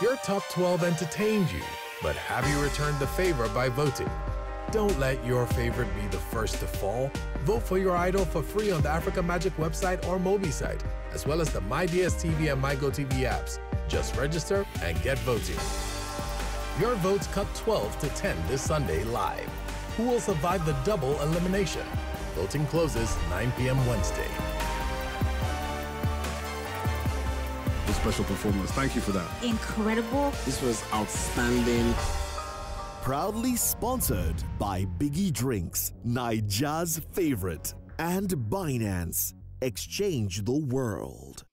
Your top 12 entertained you, but have you returned the favor by voting? Don't let your favorite be the first to fall. Vote for your idol for free on the Africa Magic website or Mobi site, as well as the MyDSTV and MyGoTV apps. Just register and get voting. Your votes cut 12 to 10 this Sunday live. Who will survive the double elimination? Voting closes 9 p.m. Wednesday. A special performance. Thank you for that. Incredible. This was outstanding. Proudly sponsored by Biggie Drinks, Nigeria's favorite, and Binance. Exchange the world.